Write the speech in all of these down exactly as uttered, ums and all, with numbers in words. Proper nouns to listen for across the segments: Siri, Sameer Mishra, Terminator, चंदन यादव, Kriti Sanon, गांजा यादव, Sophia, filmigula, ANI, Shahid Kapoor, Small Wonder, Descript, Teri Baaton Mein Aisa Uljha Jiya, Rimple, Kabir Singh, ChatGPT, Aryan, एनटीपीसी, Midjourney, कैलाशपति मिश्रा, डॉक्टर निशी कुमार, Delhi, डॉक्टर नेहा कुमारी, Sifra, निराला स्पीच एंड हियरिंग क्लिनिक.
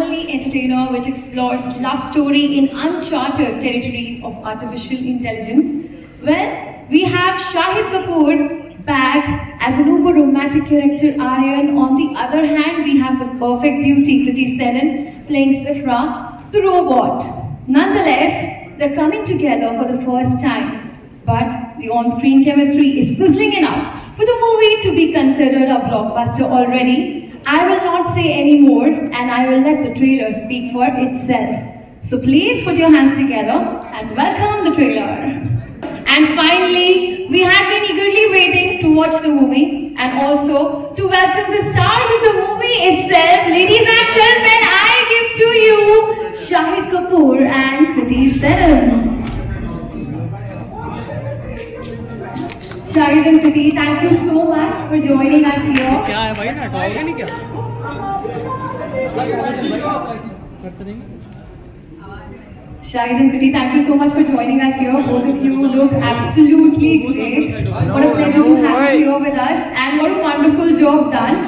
family entertainer which explores love story in uncharted territories of artificial intelligence. Well, we have Shahid Kapoor back as an uber romantic character Aryan. On the other hand, we have the perfect beauty Kriti Sanon playing Sifra, the robot. Nonetheless, they're coming together for the first time, but the on-screen chemistry is sizzling enough for the movie to be considered a blockbuster already. I will not say any more and I will let the trailer speak for itself. So please put your hands together and welcome the trailer. And finally, we had been eagerly waiting to watch the movie and also to welcome the stars of the movie itself. Ladies and gentlemen, I give to you Shahid Kapoor and Kriti Sanon. Shahid and Kriti, thank you so much for joining us here. क्या है भाई ना toll नहीं क्या? Shahid and Kriti, thank you so much for joining us here. Both of you look absolutely great. What a pleasure to have you here with us, and what a wonderful job done.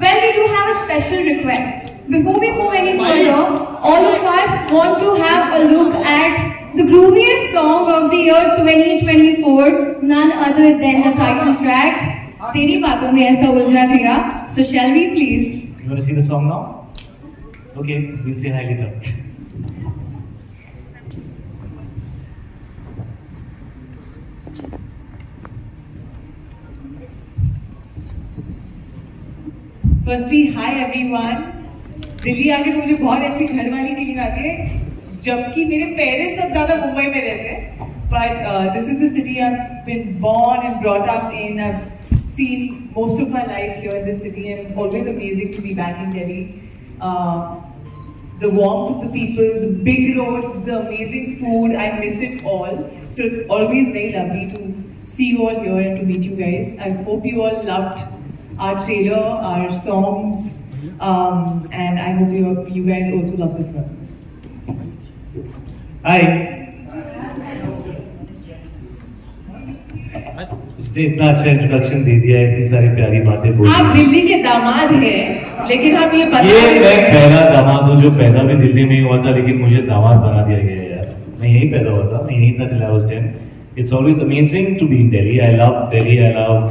Well, we do have a special request. Before we move any further, all of us want to have a look at the grooviest song of the year twenty twenty-four, none other than the title track, Teri Baaton Mein Aisa Uljha Jiya. So shall we please? You want to see the song now? Okay, we'll say hi later. Firstly, hi everyone. Delhi आके तो मुझे बहुत ऐसी घरवाली feeling आती है, जबकि मेरे पेरेंट्स सब ज्यादा मुंबई में रहते हैं. But this is the city I have been born and brought up in. I have seen most of my life here in this city and it's always amazing to be back in Delhi. The warmth of the people, the big roads, the amazing food, I miss it all. So it's always very lovely to see you all here and to meet you guys. I hope you all loved our trailer, our songs, and I hope you you guys also love this film. Hi. इसने इतना अच्छा introduction दे दिया है, इतनी सारी प्यारी बातें बोली. आप दिल्ली के दामाद हैं, लेकिन आप ये पता ये मैं पहला दामाद हूँ जो पैदा भी दिल्ली में ही हुआ था, लेकिन मुझे दामाद बना दिया गया है यार. मैं यही पैदा हुआ था, मैं यही था till I was ten. It's always amazing to be in Delhi. I love Delhi. I love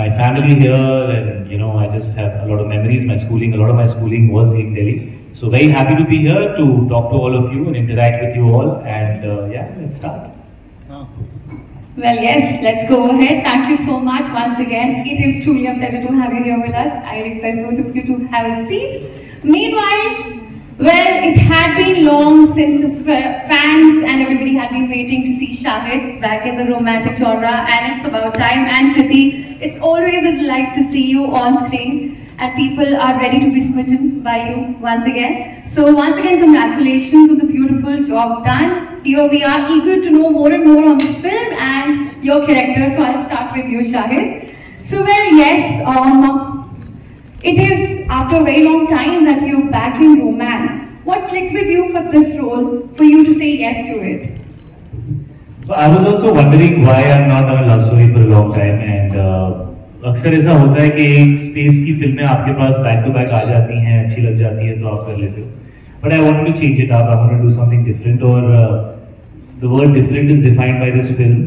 my family here, and you know I just have a lot of memories. My schooling, a lot of my schooling was in Delhi. So very happy to be here to talk to all of you and interact with you all, and uh, yeah, let's start. Well, yes, let's go ahead. Thank you so much once again. It is truly a pleasure to have you here with us. I request both of you to have a seat. Meanwhile, well, it had been long since the fans and everybody had been waiting to see Shahid back in the romantic genre, and it's about time. And Kriti, it's always a delight to see you on screen, and people are ready to be smitten by you once again. So once again, congratulations on the beautiful job done. Here we are eager to know more and more on this film and your character. So I'll start with you, Shahid. So well, yes, um, it is after a very long time that you're back in romance. What clicked with you for this role, for you to say yes to it? So I was also wondering why I'm not on a love story for a long time, and. Uh, अक्सर ऐसा होता है कि एक space की फिल्में आपके पास बैक टू बैक आ जाती हैं, अच्छी लग जाती है तो आप कर लेते हो. But I want to change it up, I want to do something different. और the word different is defined by this film,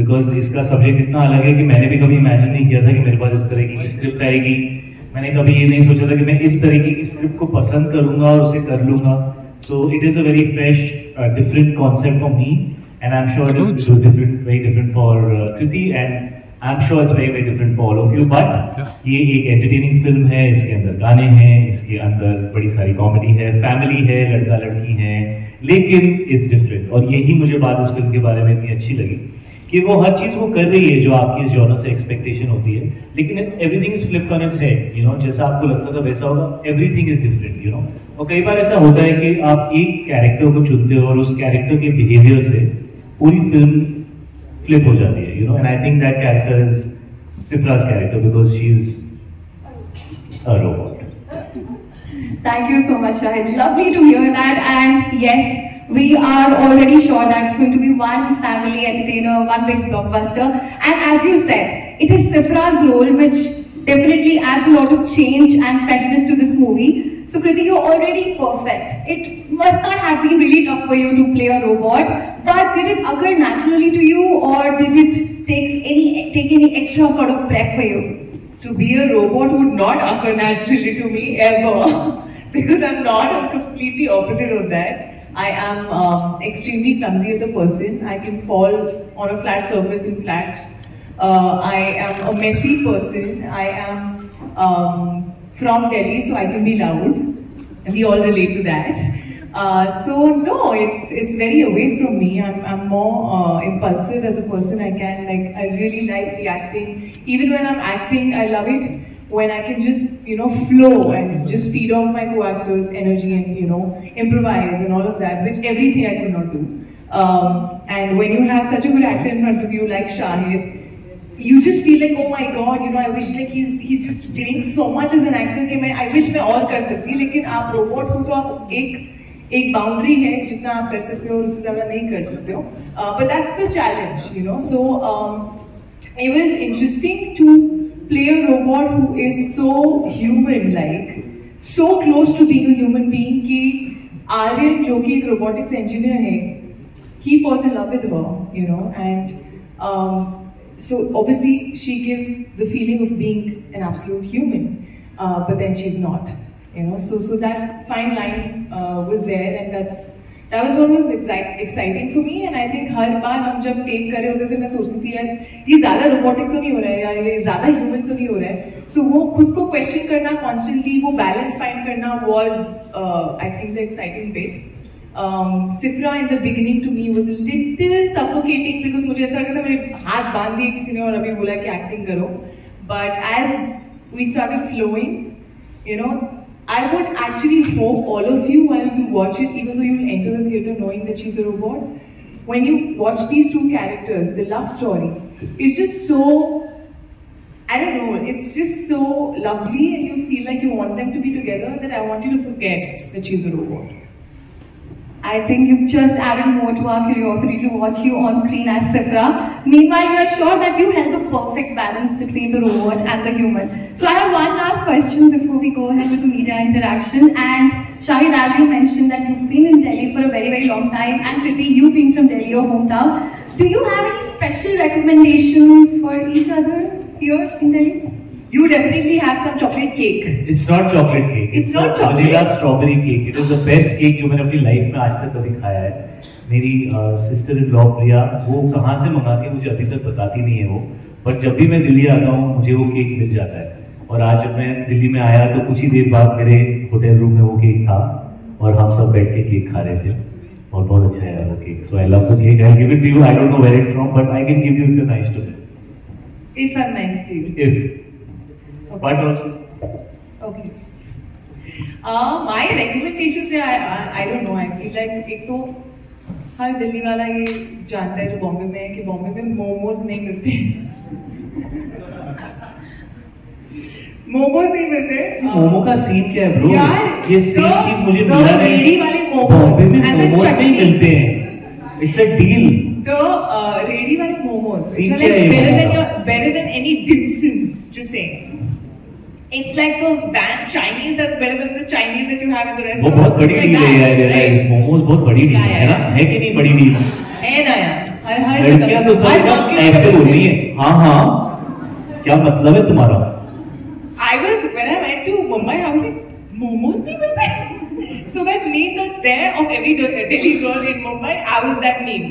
because इसका सब्जेक्ट इतना अलग है कि मैंने भी कभी इमेजिन नहीं किया था कि मेरे पास इस तरह की स्क्रिप्ट आएगी. मैंने कभी ये नहीं सोचा था कि मैं इस तरीके की स्क्रिप्ट को पसंद करूँगा और उसे कर लूँगा. So it is a very fresh different concept for me, and I am sure it was different, very different for Kriti, and I'm sure it's very very different for all of you. But ये एक entertaining film है, इसके अंदर गाने हैं, इसके अंदर बड़ी सारी कॉमेडी है, फैमिली है, लड़का लड़की है, लेकिन it's different. और यही मुझे बात उस फिल्म के बारे में इतनी अच्छी लगी कि वो हर चीज़ वो कर रही है जो आपकी इस जॉनर से एक्सपेक्टेशन होती है, लेकिन everything is flipped on its head. You know, जैसा आपको लगता था वैसा होगा, everything is different. You know, और कई बार ऐसा होता है कि आप एक कैरेक्टर को चुनते हो और उस कैरेक्टर के बिहेवियर से पूरी फिल्म फ्लिप हो जाती है. You know, and I think that character is सिफ्राज character, because she is a robot. Thank you so much, Shahid. Lovely to hear that, and yes, we are already sure that it's going to be one family entertainer, one big blockbuster. And as you said, it is Sifra's role which definitely adds a lot of change and freshness to this movie. So Kriti, you're already perfect. It must not have been really tough for you to play a robot, but did it occur naturally to you, or did it take any take any extra sort of prep for you? To be a robot would not occur naturally to me ever, because I'm not completely opposite of that. I am uh, extremely clumsy as a person. I can fall on a flat surface in flats. Uh, I am a messy person. I am. Um, From Delhi, so I can be loud. We all relate to that. Uh, so no, it's it's very away from me. I'm I'm more uh, impulsive as a person. I can like I really like the acting. Even when I'm acting, I love it when I can just you know flow and just feed off my co-actors' energy and you know improvise and all of that, which everything I could not do. Um, and when you have such a good actor in front of you like Shahid, you just feel like, oh my God, you know, I wish like he's he's just doing so much as an actor कि मैं I wish मैं और कर सकती, लेकिन आप robots हो तो आप एक एक boundary है जितना आप कर सकते हो और उससे ज़्यादा नहीं कर सकते हो. But that's the challenge, you know. So um, it was interesting to play a robot who is so human-like, so close to being a human being कि आर्यन जो कि एक robotics engineer है, he falls in love with her, you know, and um, so obviously she gives the feeling of being an absolute human, uh, but then she's not, you know. So so that fine line uh, was there, and that's that was what was exci exciting for me. And I think हर बार हम जब take कर रहे होते थे मैं सोचती थी यार ये ज़्यादा robotic तो नहीं हो रहा है यार ये ज़्यादा human तो नहीं हो रहा है. So वो खुद को question करना constantly, वो balance find करना was uh, I think the exciting bit. Um, Sifra in the beginning to me was a little suffocating because मुझे ऐसा लगता था मेरे हाथ बांध दिए किसी ने और अभी बोला कि acting करो. But as we started flowing, you know, I would actually hope all of you while you watch it, even though you'll enter the theatre knowing that she's a robot, when you watch these two characters, the love story is just so, I don't know, it's just so lovely, and you feel like you want them to be together. That I want you to forget that she's a robot. I think you've just added more to our curiosity to watch you on screen as Sifra. Meanwhile, we are sure that you held the perfect balance between the robot and the human. So I have one last question before we go ahead with the media interaction. And Shahid, as you mentioned that you've been in Delhi for a very, very long time, and Kriti, you've been from Delhi, your hometown. Do you have any special recommendations for each other here in Delhi? You definitely have some chocolate cake. It's not chocolate cake. It's, it's not chocolate. Vanilla strawberry cake. It is the best cake जो मैंने अपनी life में आज तक कभी खाया है. मेरी sister-in-law प्रिया वो कहाँ से मंगाती है मुझे अभी तक बताती नहीं है वो. But जब भी मैं दिल्ली आता हूँ मुझे वो केक मिल जाता है. और आज जब मैं दिल्ली में आया तो कुछ ही देर बाद मेरे hotel room में वो केक था और हम सब बैठ के केक खा रहे थे. और बहुत अच्छा है वो cake. So I love the cake. I'll give it to you. I don't know where it's from, but I can give you the nice to it. If I'm nice to you. If But also, okay. Uh, my recommendations are I, I I don't know. I feel like एक तो हर दिल्ली वाला ये जानता है जो बॉम्बे में है कि बॉम्बे में मोमोज नहीं मिलते. मोमोज नहीं मिलते. मोमो का सीन क्या है ब्रो? ये सीन चीज मुझे मिला नहीं. बॉम्बे में मोमोज नहीं मिलते हैं. It's a deal. So uh, ready वाले momos. Better than your better than any Dimsums. Just saying. It's like the van Chinese that's better than the Chinese that you have in the restaurant. वो बहुत बड़ी deal है यार यार मोमोज बहुत बड़ी deal है ना है कि नहीं बड़ी डील है ना यार हर हर लड़कियां तो सब ऐसे बोल रही है हाँ हाँ क्या मतलब है तुम्हारा. I was when I went to Mumbai I was like momos नहीं मिलते so that meme that's there of every Delhi girl in Mumbai I was that meme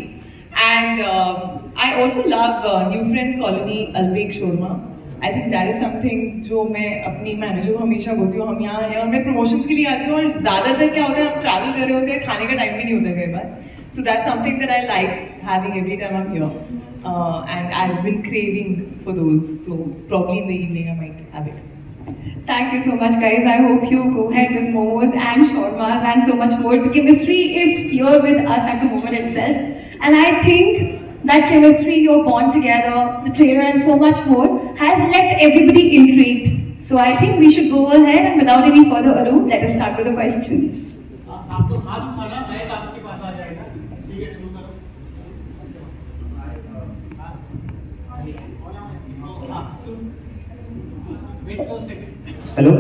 and uh, I also love uh, New Friends Colony Albek Shorma. I think that is something जो मैं अपनी manager को हमेशा बोलती हूँ. हम यहाँ आए और मैं प्रमोशंस के लिए आती हूँ और ज़्यादातर क्या होता है हम ट्रैवल कर रहे होते हैं खाने का टाइम भी नहीं होता मेरे पास. So that something that I like having every time I am here and I have been craving for those so probably in the evening I might have it. Thank you so much, guys. I hope you go ahead with momos and shawarmas and so much more. The chemistry is here with us at the moment itself, and I think that chemistry, your bond together, the trailer and so much more has left everybody intrigued. So I think we should go ahead and without any further ado, let us start with the questions. आपको हाथ उठाना है, मैं आपके पास आ जाएगा. ठीक है, शुरू करो. Hello.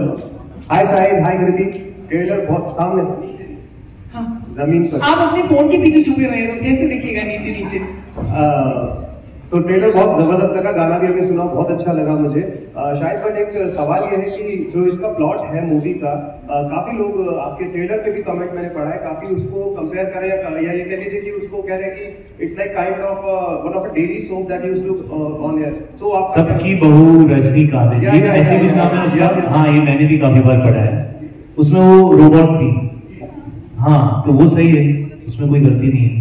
Hi, Shahid. Hi, Kriti. Trailer बहुत सामने हाँ। जमीन पर आप अपने फोन के पीछे छुपे हुए हैं, कैसे दिखेगा नीचे नीचे आ, तो ट्रेलर बहुत जबरदस्त लगा, गाना भी अभी सुना, बहुत अच्छा लगा मुझे। शायद बट एक सवाल यह है कि जो इसका प्लॉट है मूवी का, आ, काफी लोग आपके ट्रेलर पे भी कमेंट मैंने पढ़ा है, काफी उसको कंपेयर कर रहे हैं या ये कह लीजिए कि उसको कह रहे हैं कि it's like kind of one of daily soap that used to on air. सो आप सबकी बहू रजनीकांत है, ये ऐसे भी नाम है उसका, हां ये मैंने भी काफी बार पढ़ा है। उसमें वो रोबोट थी, हाँ तो वो सही है, उसमें कोई गलती नहीं है,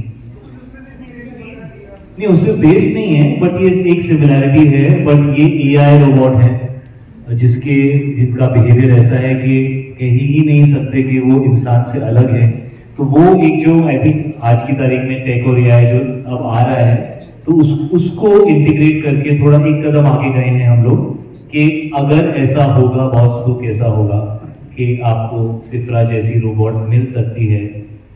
नहीं उसमें बेस नहीं है, बट ये एक सिमिलैरिटी है। बट ये एआई रोबोट है जिसके जिनका बिहेवियर ऐसा है कि कह ही नहीं सकते कि वो इंसान से अलग है। तो वो एक जो आई थिंक आज की तारीख में टेक और एआई जो अब आ रहा है, तो उस, उसको इंटीग्रेट करके थोड़ा एक कदम आगे गए हैं हम लोग कि अगर ऐसा होगा बॉस तो कैसा होगा, कि आपको सिफ्रा जैसी रोबोट मिल सकती है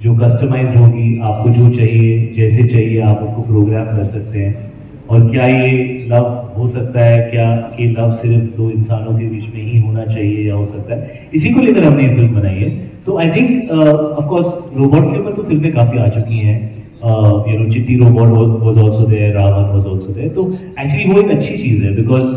जो कस्टमाइज होगी, आपको जो चाहिए जैसे चाहिए आप उनको प्रोग्राम कर सकते हैं। और क्या ये लव हो सकता है, क्या कि लव सिर्फ दो इंसानों के बीच में ही होना चाहिए या हो सकता है, इसी को लेकर हमने ये फिल्म बनाई है। तो I think of course robot के ऊपर तो फिल्में काफ़ी आ चुकी हैं, you know Chitti robot was also there, Ravan was also there, तो एक्चुअली वो एक अच्छी चीज़ है बिकॉज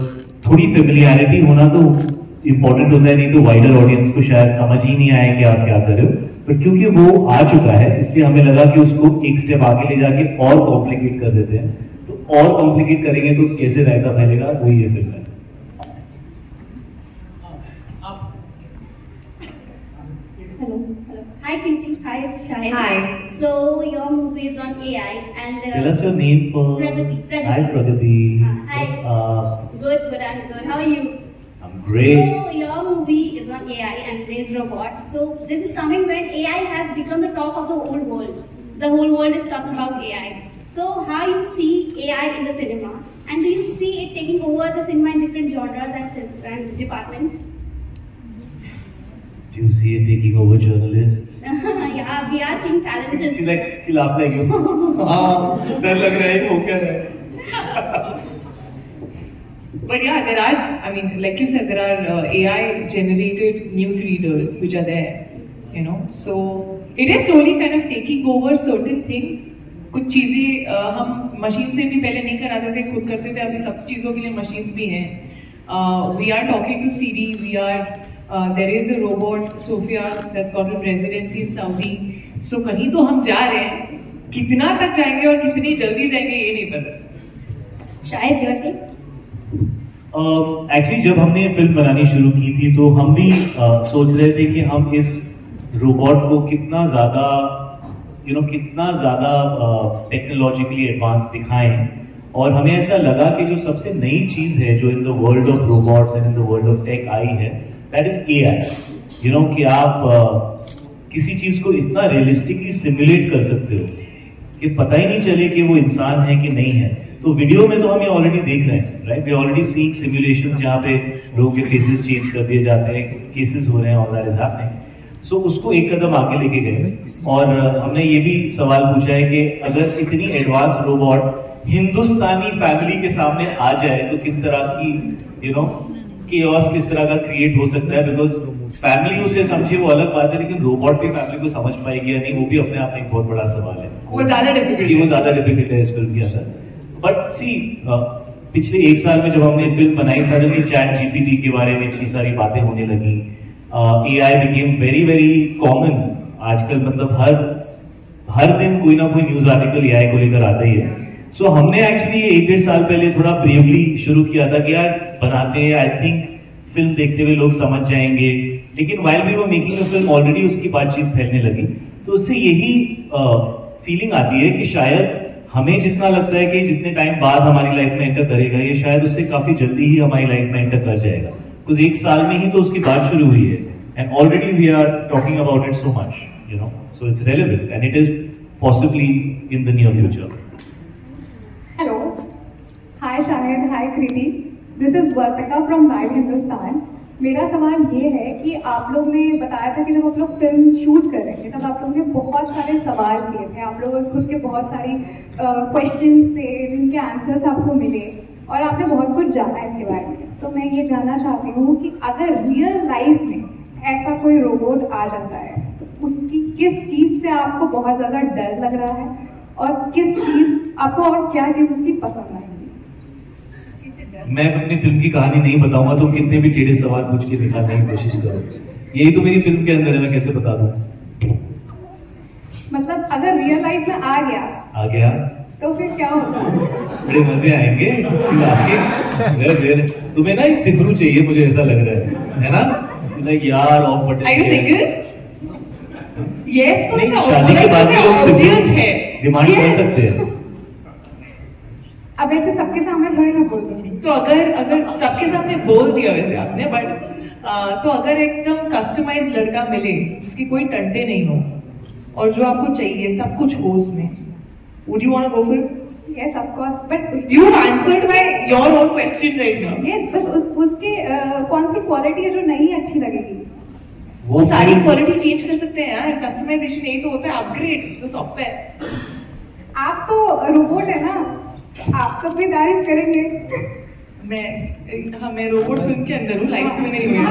थोड़ी फेमिलियरिटी होना तो इम्पोर्टेंट होता है, नहीं तो वाइडर ऑडियंस को शायद समझ ही नहीं आया कि आप क्या कर रहे हो। पर क्योंकि वो आ चुका है इसलिए हमें लगा कि उसको एक स्टेप आगे ले जाके और कॉम्प्लिकेट कर देते हैं, तो और कॉम्प्लिकेट करेंगे तो कैसे रायता फैलेगा, वही है film. Hello, hello. Hi Kriti, hi Shahid. Hi. So your movie is on A I and uh, tell us your name for Pragati. Pragati. Hi Pragati. Uh, hi. What's up? Good, good, I'm good. How are you? Great. So your movie is on A I and plays robot. So this is coming when A I has become the talk of the whole world. The whole world is talking about A I. So how you see A I in the cinema, and do you see it taking over the cinema in different genres and departments? Do you see it taking over journalists? Yeah, we are seeing challenges. She's like, she's laughing. Ah, डर लग रहा है, okay है. But yeah, there are, I mean, like you said, there are uh, A I generated newsreaders which are there, you know. So it is slowly kind of taking over certain things. कुछ चीजें uh, हम machine से भी पहले नहीं कराते थे, खुद करते थे, अभी सब चीजों के लिए machines भी हैं. Uh, we are talking to Siri. We are uh, there is a robot Sophia that's got a residency in Saudi. So कहीं तो हम जा रहे हैं. कितना तक जाएंगे और कितनी जल्दी जाएंगे ये नहीं पता. शायद जाते. एक्चुअली uh, जब हमने फिल्म बनानी शुरू की थी तो हम भी uh, सोच रहे थे कि हम इस रोबोट को कितना ज़्यादा यू नो कितना ज़्यादा टेक्नोलॉजिकली एडवांस दिखाएं, और हमें ऐसा लगा कि जो सबसे नई चीज़ है जो in the world of robots and in the world of tech आई है, that is A I. You know कि आप uh, किसी चीज़ को इतना रियलिस्टिकली सिमुलेट कर सकते हो कि पता ही नहीं चले कि वो इंसान है कि नहीं है। तो वीडियो में तो हम ये ऑलरेडी देख रहे हैं, right, we already seeing simulations जहाँ पे लोगों के फेसेस चेंज कर दिए जाते हैं, केसेस हो रहे हैं और साथ में। सो उसको एक कदम आगे लेके गए, और हमने ये भी सवाल पूछा है कि अगर इतनी एडवांस रोबोट हिंदुस्तानी फैमिली के सामने आ जाए तो किस तरह की यू नो केओस किस तरह का क्रिएट हो सकता है, बिकॉज फैमिली उसे समझे वो अलग बात है, लेकिन रोबोट की फैमिली को समझ पाएगी या नहीं वो भी अपने आप में एक बहुत बड़ा सवाल है। वो ज्यादा डिफिकल्ट वो ज्यादा डिफिकल्ट है इस फिल्म के अंदर। बट सी uh, पिछले एक साल में जब हमने फिल्म बनाई, सडनली चैट जीपीटी के बारे में इतनी सारी बातें होने लगी, A I became very very common. आजकल मतलब हर हर दिन कोई ना कोई न्यूज आर्टिकल ए आई को लेकर आता ही है। सो so, हमने एक्चुअली एक डेढ़ साल पहले थोड़ा ब्रेवली शुरू किया था कि यार बनाते हैं, आई थिंक फिल्म देखते हुए लोग समझ जाएंगे, लेकिन while we were making a film already उसकी बातचीत फैलने लगी। तो उससे यही फीलिंग uh, आती है कि शायद हमें जितना लगता है कि जितने टाइम बाद हमारी लाइफ में एंटर करेगा, ये शायद उससे काफी जल्दी ही हमारी लाइफ में एंटर कर जाएगा, क्योंकि एक साल में ही तो उसकी बात शुरू हुई है, and already we are talking about it so much, you know, so it's relevant and it is possibly in the near future. Hello, hi Shahid, hi Kriti, this is Vartika from live Hindustan. मेरा सवाल ये है कि आप लोग ने बताया था कि जब आप लोग फिल्म शूट कर रहे थे तब आप लोग ने बहुत सारे सवाल किए थे, आप लोगों को उसके बहुत सारी क्वेश्चंस थे जिनके आंसर्स आपको मिले, और आपने बहुत कुछ जाना इसके बारे में। तो मैं ये जानना चाहती हूँ कि अगर रियल लाइफ में ऐसा कोई रोबोट आ जाता है तो उसकी किस चीज़ से आपको बहुत ज़्यादा डर लग रहा है और किस चीज़ आपको और क्या चीज़ उसकी पसंद आएगी? मैं अपनी फिल्म की कहानी नहीं बताऊंगा तो कितने भी टेढ़े सवाल पूछ के दिखाने की कोशिश करो, यही तो मेरी फिल्म के अंदर है, मैं कैसे बता दूं? मतलब अगर रियल लाइफ में आ गया आ गया तो फिर क्या होगा? बड़े मजे आएंगे। तुम्हें ना एक सिफरू चाहिए, मुझे ऐसा लग रहा है, है ना? लाइक यार ऑफ शादी के बाद डिमांड कर सकते हैं। अब ऐसे सबके सामने थोड़ी ना बोलनी चाहिए। तो अगर अगर सबके सामने बोल दिया वैसे आपने, बट तो अगर एकदम कस्टमाइज लड़का मिले जिसकी कोई टंटे नहीं हो और जो आपको चाहिए सब कुछ हो उसमें, would you want to go for it? Yes, of course, but you answered by your own question right now. Yes, बस उस उसकी कौन सी क्वालिटी है जो नहीं अच्छी लगेगी? वो सारी क्वालिटी चेंज कर सकते हैं यार, कस्टमाइजेशन यही तो होता है, अपग्रेड तो सॉफ्टवेयर। आप तो रोबोट है ना, आप तो भी तारीफ करेंगे। मैं हाँ मैं रोबोट फिल्म के अंदर हूँ, लाइफ में नहीं हुई।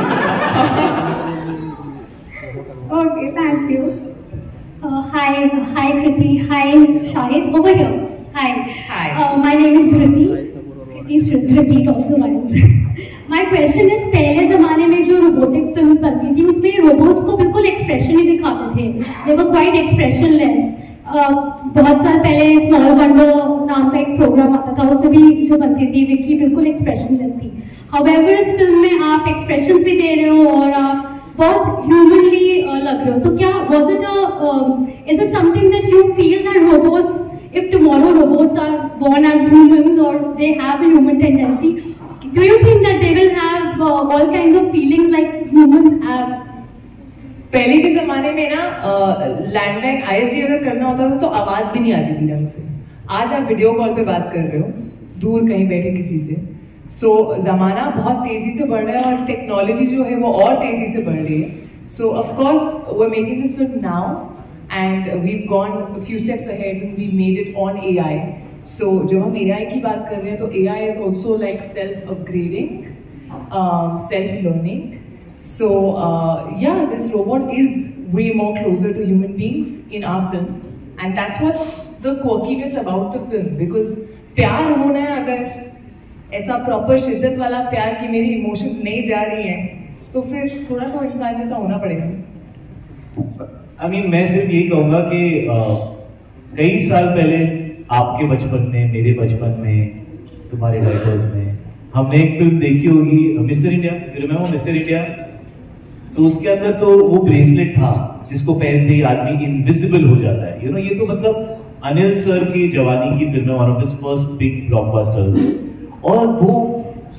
Okay thank you. Hi hi Kriti, hi Shahid, over here. Hi hi, my name is Kriti, Kriti Kriti also writes. My question is, पहले जमाने में जो रोबोटिक फिल्म बनती थी उसमें रोबोट्स को बिल्कुल एक्सप्रेशन ही दिखाते थे, they were quite expressionless. Uh, बहुत साल पहले स्मॉल वंडर नाम का एक प्रोग्राम आता था, उसमें भी जो बनती थी विक्की बिल्कुल एक्सप्रेशनलेस थी। हाउएवर इस फिल्म में आप एक्सप्रेशन भी दे रहे हो और आप बहुत ह्यूमनली लग रहे हो, तो क्या was it is it something that you feel that robots, if tomorrow robots are born as humans और they have a human tendency, do you think that they will have all kind of feelings like humans have? पहले के जमाने में ना landline ISD अगर करना होता था तो आवाज भी नहीं आती थी ढंग से। आज आप वीडियो कॉल पे बात कर रहे हो दूर कहीं बैठे किसी से। सो so, जमाना बहुत तेजी से बढ़ रहा है और टेक्नोलॉजी जो है वो और तेजी से बढ़ रही है। So of course we are making this film now and we have gone few steps ahead, we made it on AI. सो जो हम एआई की बात कर रहे हैं तो AI is also like self upgrading, self learning. So uh, yeah, this robot is way more closer to human beings in our film, and that's what the quirkiness about the film. Because प्यार होना है, अगर ऐसा proper शिद्दत वाला प्यार की मेरी emotions नहीं जा रही हैं, तो फिर थोड़ा तो इंसान जैसा होना पड़ेगा। I mean, मैं सिर्फ यही कहूँगा कि कई साल पहले आपके बचपन में, मेरे बचपन में, तुम्हारे डाइवर्स में हमने एक फिल्म देखी होगी mister India, remember mister India? तो उसके अंदर तो वो ब्रेसलेट था जिसको पहनते ही आदमी इनविजिबल हो जाता है, यू नो। ये तो मतलब अनिल सर की जवानी की film, one of his first big blockbusters, और वो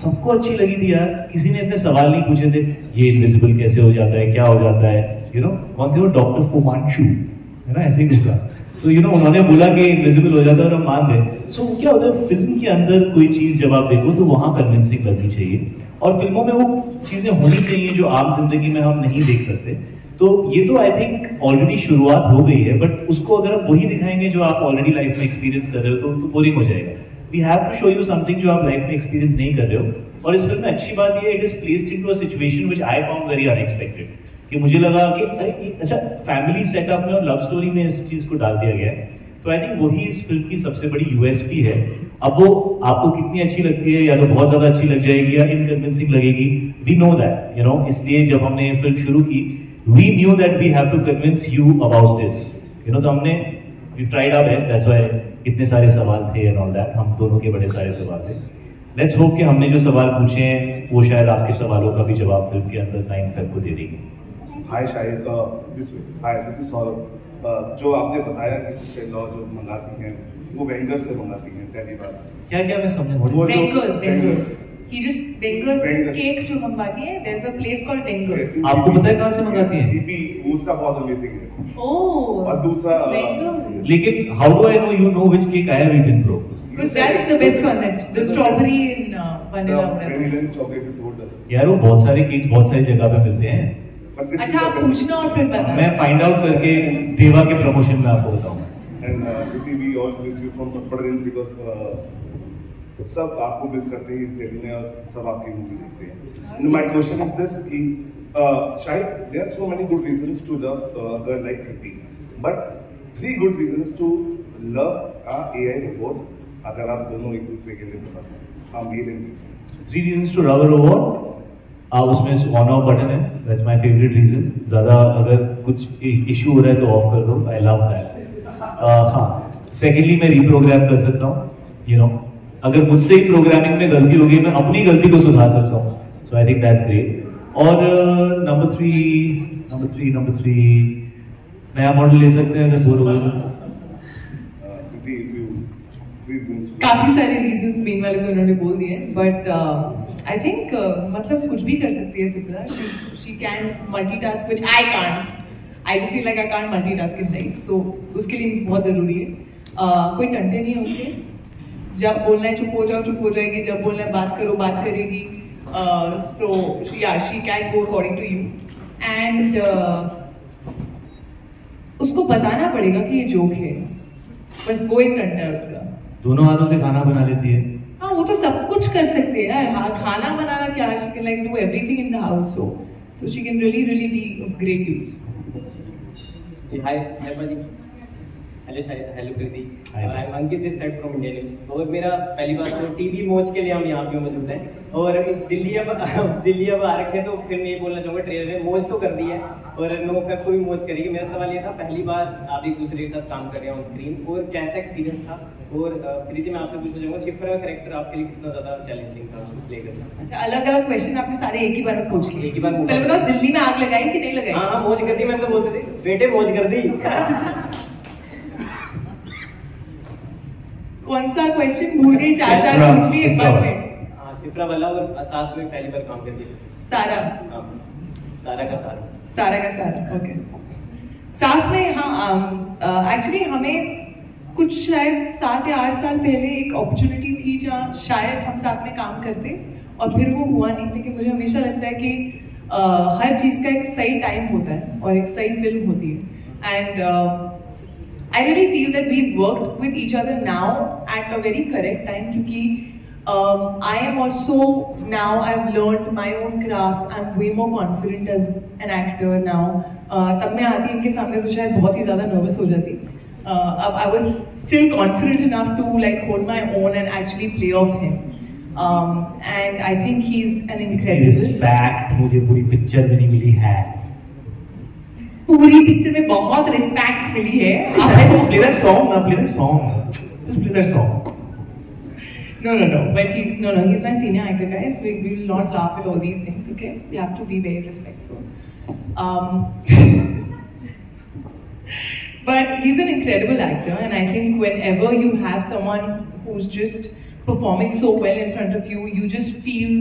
सबको अच्छी लगी थी यार। किसी ने इतने सवाल नहीं पूछे थे, ये इनविजिबल कैसे हो जाता है, क्या हो जाता है, यू नो। कौन थे वो, डॉक्टर कोमांचू, है ना, ऐसे कुछ था। तो यू नो उन्होंने बोला कि इनविजिबल हो जाता है और हम मान गए। सो क्या होता है, फिल्म के अंदर कोई चीज़ जब आप देखो तो वहाँ कन्विंसिंग करनी चाहिए, और फिल्मों में वो चीज़ें होनी चाहिए जो आम जिंदगी में हम नहीं देख सकते। तो ये तो आई थिंक ऑलरेडी शुरुआत हो गई है, बट उसको अगर आप वही दिखाएंगे जो आप ऑलरेडी लाइफ में एक्सपीरियंस कर रहे हो तो बोरिंग हो जाएगा। We have to show you something जो आप लाइफ में एक्सपीरियंस नहीं कर रहे हो। और इस फिल्म में अच्छी बात ये, it is placed into a situation which I found very unexpected, कि मुझे लगा कि अरे अच्छा फैमिली सेटअप में और लव स्टोरी में इस चीज़ को डाल दिया गया है। तो आई थिंक वही इस फिल्म की सबसे बड़ी यूएसपी है। अब वो आपको कितनी अच्छी लगती है, या तो बहुत ज़्यादा अच्छी लग जाएगी या इनकन्विंसिंग लगेगी, we know that, you know. इसलिए जब हमने ये फिल्म शुरू की, we knew that we have to convince you about this, you know. तो हमने we tried our best, that's why इतने सारे सवाल थे एंड ऑल दैट, हम दोनों के बड़े सारे सवाल थे। लेट्स होप कि हमने जो सवाल पूछे हैं वो शायद आपके सवालों का भी जवाब फिल्म के अंदर टाइम तक को दे देगी। Hi Shahid, this hi this is Saurabh. जो आपने बताया कि उसके लॉ जो मंगाती हैं वो बैंगर्स से मंगाती हैं, पहली बात क्या क्या मैं समझ नहीं, बैंगर्स बैंगर्स ही जस्ट बैंगर्स केक जो मंगाती है, there is a place called bangers. आपको पता है कहां से मंगाती है? सीपी उसका बहुत अमेजिंग है। ओह, और दूसरा बैंगर्स। लेकिन how do I know you know which cake I have eaten bro? Because that's the best one, that the strawberry in vanilla vanilla chocolate flavour. यार वो बहुत सारे केक बहुत सारी जगह पे मिलते हैं। अच्छा आप पूछना और फिर बताना, मैं फाइंड आउट करके देवा के प्रमोशन में आपको बताऊंगा। And Kriti we all miss you from confidence, because सब आपको मिस करते हैं इस फिल्म में और सब आपकी मूवी देखते हैं। माय क्वेश्चन इज दिस कि Uh, Shahid, there are so many good reasons to love a girl like Kriti, but three good reasons to love a A I robot. अगर आप दोनों एक दूसरे के लिए बताते हैं, हाँ ये लेंगे। Three reasons to love a robot. आप उसमें ऑन ऑफ बटन है, that's my favorite reason. ज़्यादा अगर कुछ इश्यू हो रहा है तो ऑफ कर दो, I love that. हाँ, secondly मैं reprogram कर सकता हूँ, you know. अगर मुझसे ही प्रोग्रामिंग में गलती होगी, मैं अपनी गलती को सुधार सकता हूँ. So I think that's great. और number three number three number three नया मॉडल ले सकते हैं अगर बोलो काफी सारे रीजंस मेन वाले को उन्होंने बोल दिए बट आई थिंक मतलब कुछ भी कर सकती है Sifra she can multitask which I can't I just feel like I can't multitask in life so उसके लिए बहुत जरूरी है uh, कोई टंटे नहीं होंगे जब बोलना है चुप हो जाओ चुप हो जाएगी जब बोलना है बात करो बात करेगी Uh, so yeah, she can go according to you, and uh, उसको बताना पड़ेगा कि ये जोक है, बस वो एक टंडा है उसका। दोनों हाथों से खाना बना लेती है। हाँ, वो तो सब कुछ कर सकते हैं यार। हाँ, खाना बनाना क्या? She can like do everything in the house, so so she can really really be of great use. Hey, hi, hi, buddy. Hello Shahid hello Kriti I am Ankit इस साइड फ्रॉम इंडिया न्यूज़ और मेरा पहली बात तो टीवी मौज के लिए हम यहाँ पे मौजूद हैं और दिल्ली अब दिल्ली अब आ रखे तो फिर मैं ये बोलना चाहूँगा ट्रेलर में मौज तो कर दी है और नो कप को भी मौज करेगी मेरा सवाल ये था पहली बार आप एक दूसरे के साथ काम कर रहे हैं ऑन स्क्रीन और कैसा एक्सपीरियंस था और कृति मैं आपसे पूछना चाहूँगा शिफ्रा का कैरेक्टर आपके लिए कितना ज़्यादा चैलेंजिंग था उसको प्ले करना अच्छा अलग अलग क्वेश्चन आपने सारे एक ही बार में पूछ लिए एक ही बार पहले बताओ दिल्ली में आग लगाई कि नहीं लगाई हाँ मौज कर दी मैं तो बोलते थे बेटे मौज कर दी कौन सा क्वेश्चन भूल गई चार चार पूछ ली एक बार में हां शिप्रा वाला और साथ में पहली बार काम करती है सारा हां सारा का सारा सारा का सारा ओके साथ में हां एक्चुअली हमें कुछ शायद सात या आठ साल पहले एक अपॉर्चुनिटी थी जहां शायद हम साथ में काम करते और फिर वो हुआ नहीं लेकिन मुझे हमेशा लगता है कि आ, हर चीज का एक सही टाइम होता है और एक सही फिल्म होती है and I really feel that we've worked with each other now at a very correct time because um, I am also now I've learned my own craft. I'm way more confident as an actor now. तब मैं आती इनके सामने तो शायद बहुत ही ज़्यादा nervous हो जाती. अब I was still confident enough to like hold my own and actually play off him. Um, and I think he's an incredible. He's back. मुझे पूरी picture भी नहीं मिली है. पूरी पिक्चर में बहुत रिस्पेक्ट मिली है But he's an incredible actor and I think whenever you have someone who's just performing so well in front of you, you just feel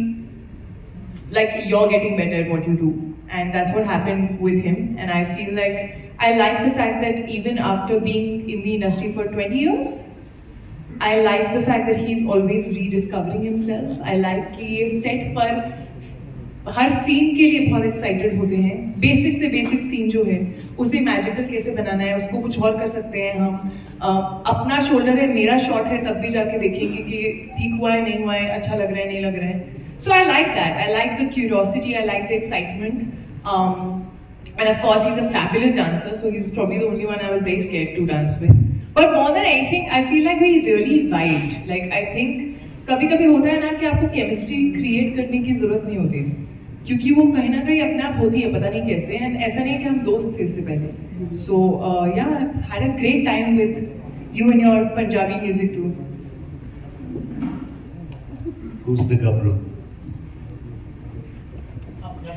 like you're getting better at what you do. And that's what happened with him and I feel like I like the fact that even after being in the industry for twenty years I like the fact that he's always rediscovering himself I like कि ये set पर हर scene के लिए बहुत excited होते हैं basic से basic scene जो है उसे magical कैसे बनाना है उसको कुछ और कर सकते हैं हम अपना shoulder है मेरा shot है तब भी जाके देखेंगे कि ठीक हुआ है नहीं हुआ है अच्छा लग रहा है नहीं लग रहा है So I like that. I like the curiosity. I like the excitement. Um, and of course, he's a fabulous dancer. So he's probably the only one I was very scared to dance with. But more than anything, I feel like we really vibed. Like I think, कभी-कभी होता है ना कि आपको chemistry create करने की ज़रूरत नहीं होती, क्योंकि वो कहीं ना कहीं अपने आप होती है, पता नहीं कैसे. And ऐसा नहीं है कि हम दोस्त थे इससे पहले. So uh, yeah, I had a great time with you and your Punjabi music too. Who's the gabru?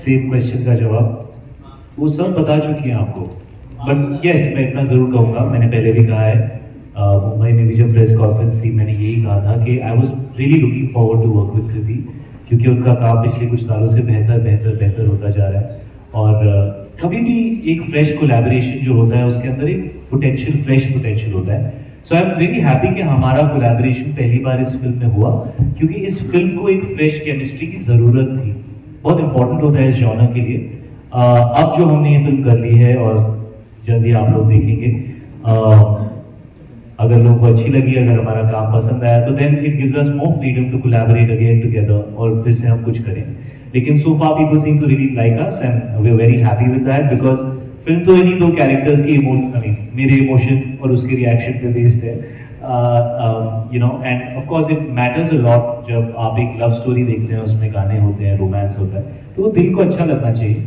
Same question का जवाब वो सब बता चुकी हैं आपको बट यस मैं इतना जरूर कहूँगा मैंने पहले भी कहा है मुंबई में भी जब प्रेस कॉन्फ्रेंस थी मैंने यही कहा था कि I was really looking forward to work with Kriti क्योंकि उनका काम पिछले कुछ सालों से बेहतर बेहतर बेहतर होता जा रहा है और कभी भी एक फ्रेश कोलैबोरेशन जो होता है उसके अंदर एक पोटेंशियल फ्रेश पोटेंशियल होता है so I am very happy कि हमारा कोलैबोरेशन पहली बार इस फिल्म में हुआ क्योंकि इस फिल्म को एक फ्रेश केमिस्ट्री की ज़रूरत थी बहुत इम्पोर्टेंट होता है इस जॉनर के लिए आ, अब जो हमने ये फिल्म कर ली है और जल्दी आप लोग देखेंगे आ, अगर लोगों को अच्छी लगी अगर हमारा काम पसंद आया तो then it gives us more freedom to collaborate again together और फिर से हम कुछ करें लेकिन so far people seem to really like us and we are very happy with that because film तो इन्हीं दो कैरेक्टर्स की इमोशन, मेरे इमोशन और उसके रिएक्शन पे बेस्ड है, you know, and of course it matters a lot. जब आप एक लव स्टोरी देखते हैं उसमें गाने होते हैं, रोमांस होता है, तो वो दिल को अच्छा लगना चाहिए,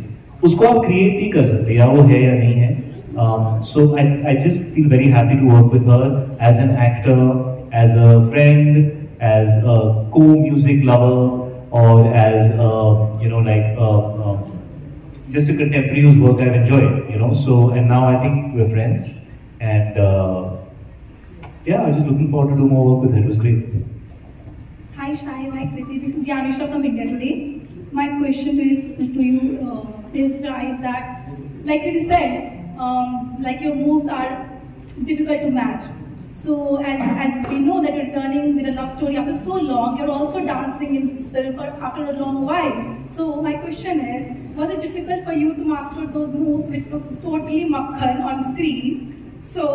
उसको आप क्रिएट नहीं कर सकते या वो है या नहीं है। Um, so I I just feel very happy to work with her as an actor, as a friend, as a co-music lover, or as a, you know like a, a, just a contemporary whose work I've enjoyed. You know, so and now I think we're friends, and uh, yeah, I'm just looking forward to do more work with her. It was great. Hi Shai, hi Kriti. This is Yanisha from India Today. My question to is to you uh, is right that like Kriti said. Um, like your moves are difficult to match. So as as we know that you're returning with a love story after so long, you're also dancing in this film for after a long while. So my question is, was it difficult for you to master those moves which look totally makhan on screen? So,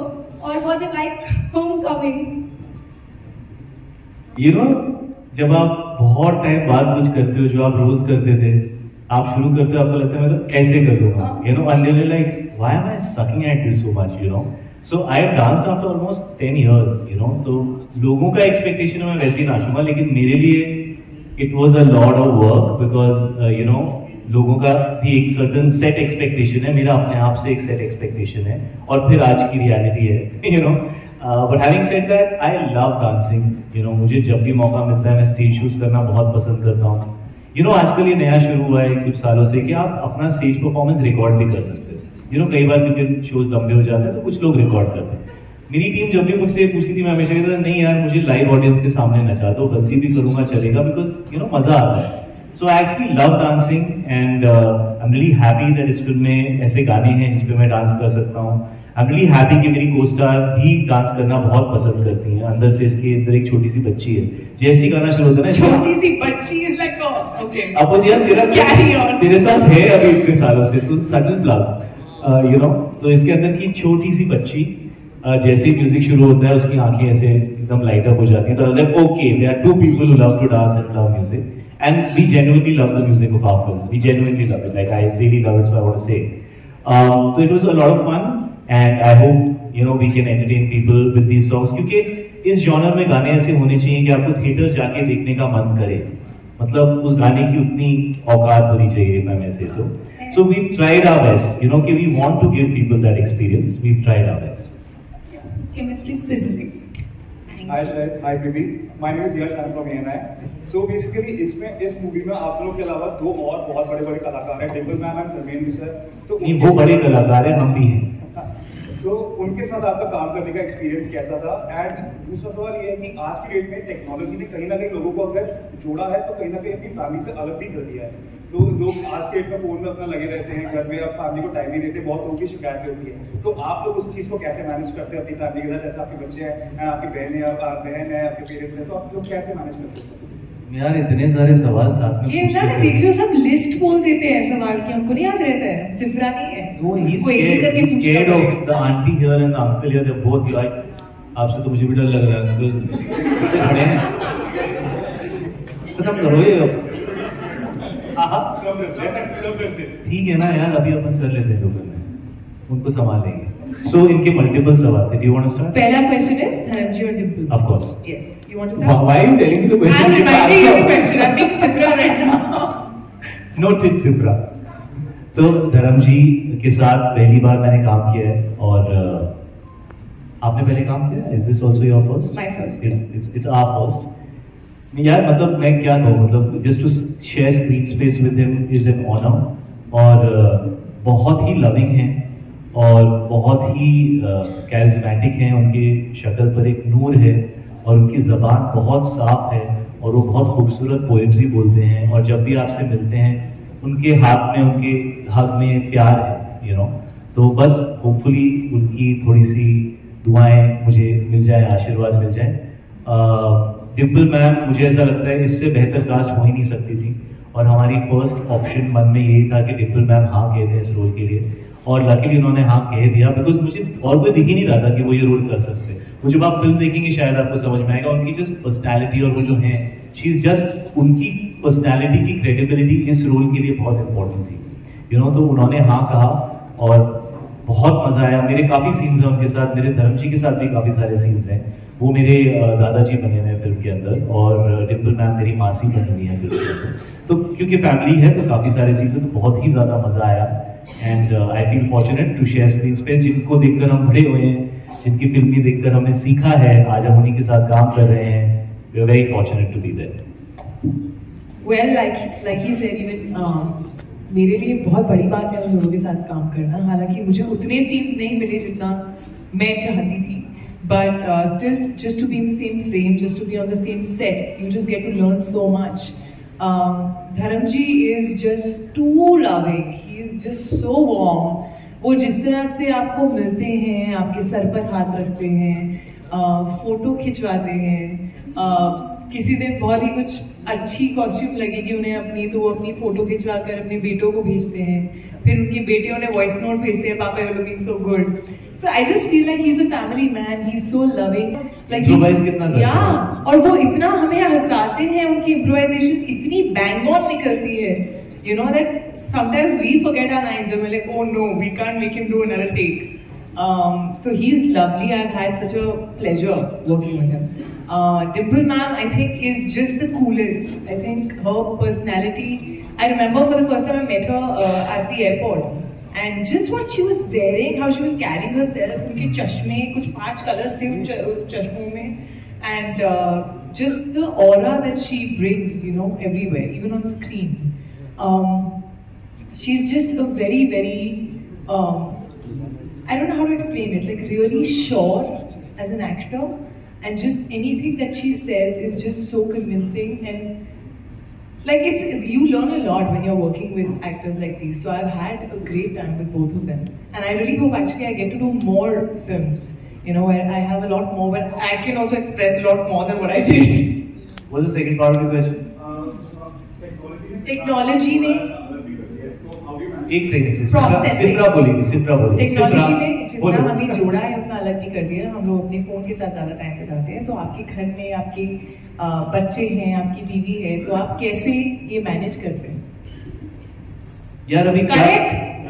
or was it like homecoming? You know, जब आप बहुत time बाद कुछ करते हो जो आप रोज करते थे, आप शुरू करते हो आपको लगता है मैं तो कैसे कर लूँगा, you know, until like why am I sucking at this so much, you know? So I have danced after almost ten years, you know. तो लोगों का expectation मैं वैसे ही नाचूंगा, लेकिन मेरे लिए it was a lot of work because uh, you know लोगों का भी एक certain set expectation है, मेरा अपने आप से एक set expectation है, और फिर आज की reality है, you know. Uh, but having said that, I love dancing, you know. मुझे जब भी मौका मिलता है मैं stage shows करना बहुत पसंद करता हूँ, you know. आजकल ये नया शुरू हुआ है कुछ सालों से कि आप अपना stage performance record भी कर सकते हैं, यू नो. कई बार क्योंकि शोज लंबे हो जाते हैं तो कुछ लोग रिकॉर्ड करते हैं। मेरी टीम जब भी मुझसे पूछती थी मैं हमेशा कहता था नहीं यार मुझे लाइव ऑडियंस के सामने नचा दो, गलती भी करूंगा चलेगा, बिकॉज यू नो मजा आता है। So I actually love dancing and I am really happy that इस फिल्म में ऐसे गाने हैं जिसपे मैं डांस कर सकता हूँ। आई एम रियली हैप्पी कि मेरी को स्टार भी डांस करना बहुत पसंद करती है। अंदर से इसकी अंदर एक छोटी सी बच्ची है, जैसी गाना शुरू होता है छोटी सी बच्ची इज लाइक ओके अब यार तेरा क्या ही और तेरे साथ है अभी इतने सालों से तो sudden plug Uh, you know, तो इसके अंदर की छोटी सी बच्ची uh, जैसे म्यूजिक शुरू होता है उसकी आंखें ऐसे एकदम लाइट अप हो जाती है। तो मतलब okay there are two people who love to dance and love music and we genuinely love the music of our film, we genuinely love it, like I really love it, so I want to say तो it was a lot of fun and I hope you know we can entertain people with these songs, क्योंकि इस genre में गाने ऐसे होने चाहिए कि आपको थिएटर जाके देखने का मन करे, मतलब उस गाने की उतनी औकात होनी चाहिए मैं वैसे। सो So we've tried our best, you know. कि we want to give people that experience. We've tried our best. Yeah. Chemistry specific. Hi Shahid, hi Vicky. My name is Yash, I'm from A N I. So basically, इसमें इस movie में आप लोगों के अलावा दो और बहुत बड़े-बड़े कलाकार हैं, डिम्पल मैम और समीर मिश्रा। तो नहीं, वो बड़े कलाकार हैं, हम भी हैं। तो उनके साथ आपका काम करने का एक्सपीरियंस कैसा था? एंड दूसरा सवाल ये है कि आज की डेट में टेक्नोलॉजी ने कहीं ना कहीं लोगों को अगर जोड़ा है तो कहीं ना कहीं अपनी फैमिली से अलग भी कर दिया है। तो लोग आज के डेट में फोन में अपना लगे रहते हैं, घर में आप फैमिली को टाइम नहीं देते, बहुत लोगों की शिकायत होती है। तो आप लोग उस चीज़ को कैसे मैनेज करते हैं अपनी फैमिली के साथ, जैसे आपके बच्चे हैं, आपकी बहन है, बहन है, आपके पेरेंट्स हैं, तो आप लोग कैसे मैनेज करते हैं? यार इतने सारे सवाल साथ में ये देख लो, सब लिस्ट बोल देते हैं सवाल की, हमको नहीं याद रहता है। सिफरा नहीं है वो ही है, आपसे तो मुझे भी डर लग रहा है, ठीक है ना यार, अभी अपन कर लेते हैं, लोग उनको संभाल लेंगे। सो इनके मल्टीपल सवाल थे। Do you want to start? पहला क्वेश्चन इज धर्मजी और Dimple. Of course yes, you want to start? Why are you telling me the question? I am reminding you the question, I am being Sifra right now. No tip Sifra. तो धर्मजी के साथ पहली बार मैंने काम किया है, और आपने पहले काम किया, is this also your first? My first, it's it's our first. यार मतलब मैं क्या कहूँ, मतलब just to share screen space with him is an honour, और बहुत ही लविंग हैं और बहुत ही कैरिज्मेटिक uh, हैं। उनके शक्ल पर एक नूर है और उनकी ज़बान बहुत साफ है और वो बहुत खूबसूरत पोएट्री बोलते हैं, और जब भी आपसे मिलते हैं उनके हाथ में उनके हाथ में प्यार है, यू नो। तो बस होपफुली उनकी थोड़ी सी दुआएं मुझे मिल जाए, आशीर्वाद मिल जाए। डिम्पल मैम मुझे ऐसा लगता है इससे बेहतर कास्ट हो ही नहीं सकती थी, और हमारी फर्स्ट ऑप्शन मन में यही था कि डिम्पल मैम हाँ कह दें इस रोल के लिए, और लकीली उन्होंने हाँ कह दिया, बिकॉज मुझे और कोई दिख ही नहीं रहा था कि वो ये रोल कर सकते हैं। वो जब आप फिल्म देखेंगे शायद आपको समझ में आएगा, उनकी जस्ट पर्सनैलिटी और वो जो है, शी इज जस्ट, उनकी पर्सनैलिटी की क्रेडिबिलिटी इस रोल के लिए बहुत इम्पोर्टेंट थी, यू नो। तो उन्होंने हाँ कहा और बहुत मज़ा आया। मेरे काफ़ी सीन्स हैं उनके साथ, मेरे धर्म जी के साथ भी काफ़ी सारे सीन्स हैं। वो मेरे दादाजी बने हुए हैं फिल्म के अंदर, और रिम्पल मैम मेरी मासी बनी हुई है फिल्म के अंदर। तो क्योंकि फैमिली है तो काफ़ी सारे सीन्स हैं, तो बहुत ही ज़्यादा मज़ा आया। And I feel fortunate to share screen पे जिनको देखकर हम बड़े हुए हैं, जिनकी फिल्में देखकर हमने सीखा है, आज हम उन्हीं के साथ काम कर रहे हैं। We are very fortunate to be there. Well, like like he said, even मेरे लिए बहुत बड़ी बात है उन लोगों के साथ काम करना। हालांकि मुझे उतने सीन्स नहीं मिले जितना मैं चाहती थी, but uh, still, just to be in the same frame, just to be on the same set, you just get to learn so much. Um, Dharamji is just too loving. He is just so warm. वो जिस तरह से आपको मिलते हैं, आपके sir पर हाथ रखते हैं, फोटो खिंचवाते हैं, किसी दिन बहुत ही कुछ अच्छी कॉस्ट्यूम लगेगी उन्हें अपनी, तो वो अपनी फ़ोटो खिंचवा कर अपने बेटों को भेजते हैं, फिर उनकी बेटी उन्हें वॉइस नोट भेजते हैं, पापा you looking so good. So I just feel like he is a family man, he is so loving, like yeah. और वो इतना हमें हंसाते हैं, उनकी इम्प्रोवाइजेशन इतनी बैंग ऑन निकलती है, you know, that sometimes we forget our lines and we're like, oh no, we can't make him do another take. Um, so he's lovely. I've had such a pleasure working with him. Uh, Dimple ma'am, I think, is just the coolest. I think her personality. I remember for the first time I met her uh, at the airport, and just what she was wearing, how she was carrying herself, उनके चश्मे, कुछ पांच colors थे उस चश्मों में, and uh, just the aura that she brings, you know, everywhere, even on screen. Um, she's just a very, very, um, I don't know how to explain it, like really sure as an actor, and just anything that she says is just so convincing, and like it's, you learn a lot when you're working with actors like these, so I've had a great time with both of them, and I really hope actually I get to do more films, you know, where I have a lot more, but I can also express a lot more than what I did. What's the second part of the question? Technology ने एक सही सिफ्रा बोलेगी, सिफ्रा बोलेगी। Technology ने जितना हमें जोड़ा है उतना अलग ही कर दिया। हम लोग अपने फोन के साथ ज्यादा टाइम बिताते हैं, तो आपके घर में आपके बच्चे हैं, आपकी बीवी है, तो आप कैसे ये मैनेज करते हैं? यार अभी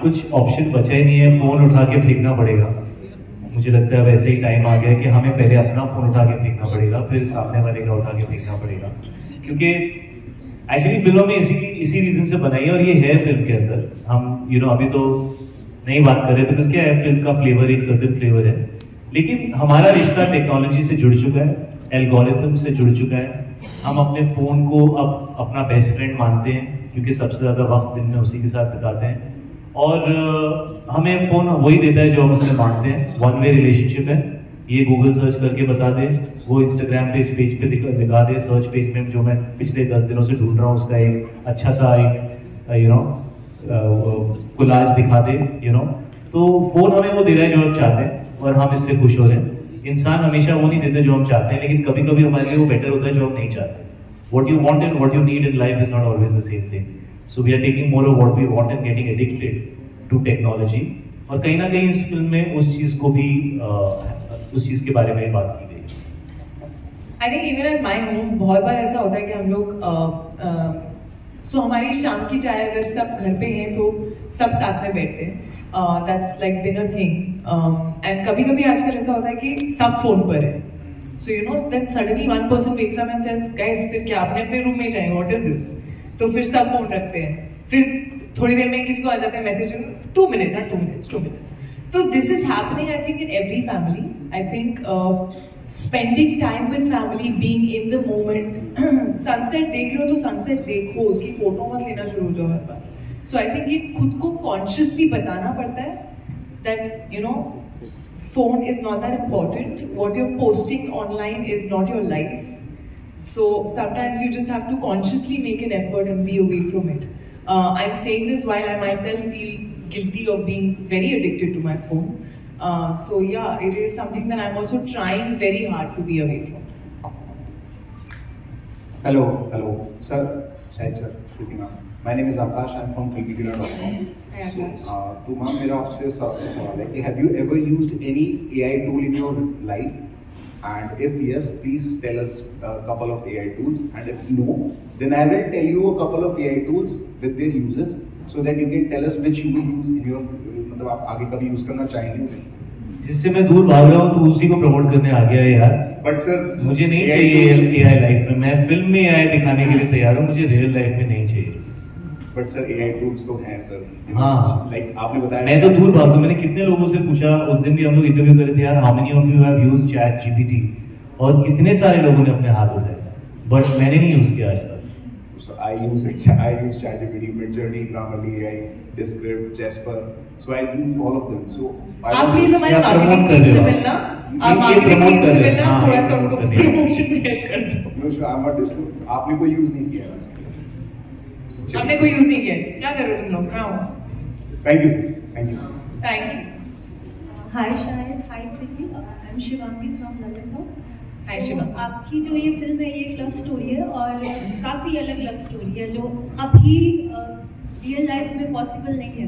कुछ ऑप्शन बचा ही नहीं है, फोन उठा के फेंकना पड़ेगा। मुझे लगता है वैसे ही टाइम आ गया कि हमें पहले अपना फोन उठा के फेंकना पड़ेगा, फिर सामने वाले का उठा के फेंकना पड़ेगा, क्योंकि एक्चुअली फिल्मों में इसी इसी रीजन से बनाई है, और ये है फिल्म के अंदर। हम यू नो अभी तो नहीं बात कर रहे थे, तो क्या है, फिल्म का फ्लेवर एक सर्टेन फ्लेवर है, लेकिन हमारा रिश्ता टेक्नोलॉजी से जुड़ चुका है, एल्गोरिथम से जुड़ चुका है। हम अपने फ़ोन को अब अपना बेस्ट फ्रेंड मानते हैं, क्योंकि सबसे ज़्यादा वक्त दिन में उसी के साथ बिताते हैं, और हमें फ़ोन वही देता है जो हम उससे मांगते हैं। वन वे रिलेशनशिप है, ये गूगल सर्च करके बता दे, वो इंस्टाग्राम पे इस पेज पे दिखा दे, सर्च पेज में जो मैं पिछले दस दिनों से ढूंढ रहा हूँ उसका एक अच्छा सा एक यू नो कोलाज दिखा दे, यू नो। तो फ़ोन हमें वो दे रहा है जो हम चाहते हैं, और हम इससे खुश हो रहे हैं। इंसान हमेशा वो नहीं देते जो हम चाहते हैं, लेकिन कभी कभी हमारे लिए वो बेटर होता है जो हम नहीं चाहते। What you want and what you need in life is not always the same thing, so we are taking more of what we want and getting addicted to technology. और कहीं ना कहीं इस फिल्म में उस चीज़ को भी uh, उस चीज़ के बारे में बात की गई। I think even at my home बहुत बार ऐसा होता है कि हम लोग सो uh, uh, so हमारी शाम की चाय अगर सब घर पे हैं तो सब साथ में बैठते हैं, that's like dinner thing. And कभी कभी आजकल ऐसा होता है कि सब फोन पर है, so you know that suddenly one person wakes up and says guys फिर क्या अपने अपने रूम में जाएं, व्हाट इज दिस। तो फिर सब फोन रखते हैं, फिर थोड़ी देर में किसको आ जाता है message, two minutes two minutes two minutes तो this is happening I think in every family. I think uh, spending time with family, being in the moment, sunset देख रहे हो तो sunset देखो, उसकी फोटो मत लेना शुरू हो जाओ बस बार। So I think ये खुद को consciously बताना पड़ता है that you know phone is not that important. What you're posting online is not your life. So sometimes you just have to consciously make an effort and be away from it. Uh, I'm saying this while I myself feel guilty of being very addicted to my phone. Uh, so yeah, it is something that I'm also trying very hard to be away from. Hello, hello, sir, Shahid sir, speaking up. My name is Akash. I'm from filmigula dot com. Hi Akash. So, uh, to ma'am, मेरा आपसे सवाल है कि have you ever used any A I tool in your life? And if yes, please tell us a couple of A I tools. And if no, then I will tell you a couple of A I tools with their uses, so that you can tell us which you will use in your, मतलब आप आगे कभी use करना चाहेंगे। जिससे मैं दूर भाग रहा हूँ तो उसी को प्रमोट करने आ गया यार। बट सर मुझे नहीं चाहिए A I लाइफ में, मैं फिल्म में A I दिखाने के लिए तैयार हूँ, मुझे रियल लाइफ में नहीं चाहिए। But sir A I tools तो हैं सर। हाँ लाइक आपने बताया, मैं तो दूर भाग रहा हूँ। मैंने कितने लोगों से पूछा, उस दिन भी हम लोग इंटरव्यू कर रहे थे यार, how many of you have used chat GPT, और कितने सारे लोगों ने अपने हाथ उठाए, बट मैंने नहीं यूज किया आज तक। So I use I use chat GPT, Midjourney, Grammarly A I, Descript, Jasper, so I use all of them. So आप प्लीज हमारे मार्केटिंग टीम से मिलना, आप मार्केटिंग टीम से मिलना, थोड़ा सा उनको प्रमोशन हेल्प कर दो। No sir, I am not destroyed. आपने कोई यूज नहीं किया है, आपने कोई यूज नहीं किया, क्या कर रहे हो तुम लोग? कहाँ हो? Thank you, thank you, thank you. Hi Shahid, hi Preeti, I am Shivangi from London. Hi Shivangi, आपकी जो ये फिल्म है ये एक लव स्टोरी है, और काफी अलग लव स्टोरी है जो अभी रियल लाइफ में पॉसिबल नहीं है।